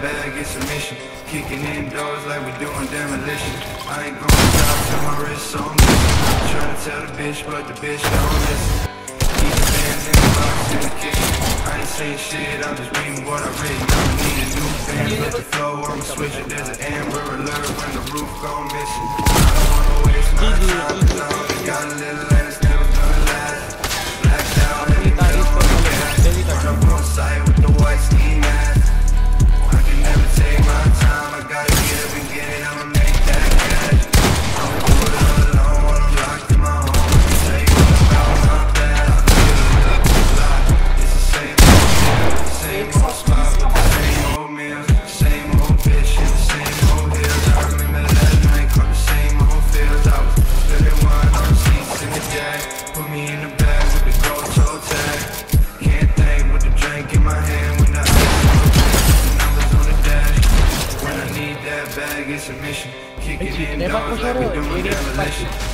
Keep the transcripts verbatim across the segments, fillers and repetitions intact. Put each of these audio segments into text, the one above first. bag, it's a mission. Kicking in doors like we doing demolition. I ain't gonna stop till my wrist's on this. Tryna tell the bitch, but the bitch don't listen. Keep the bands in the box in the kitchen. I ain't saying shit, I'm just reading what I've written. I need a new fan, but the flow, I'ma switch it. There's an amber alert when the roof gone missing. I don't wanna waste my time, cause I only got a little ass, never gonna last. Blacked out, and you know I'm bad. Run up on sight with the white ski mask.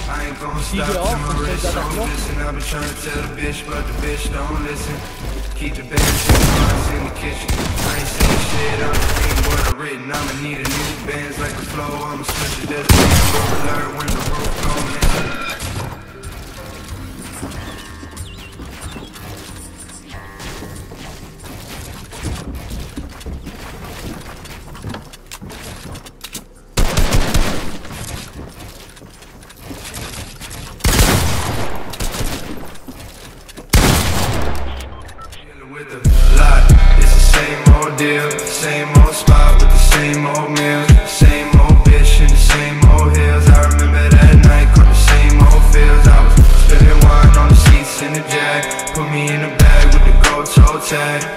I ain't gonna stop till my wrist on this. And I've been trying to tell the bitch, but the bitch don't listen. Keep the bands in the box in the kitchen. I ain't saying shit, I'm just reading what I've written. I'ma need a new bands like the flow, I'ma switch it. There's a damn alert when the roof gone missing. Deal, same old spot with the same old meals, same old bitch in the same old hills. I remember that night caught the same old feels. I was spilling wine on the seats in the jack. Put me in a bag with the gold toe tag.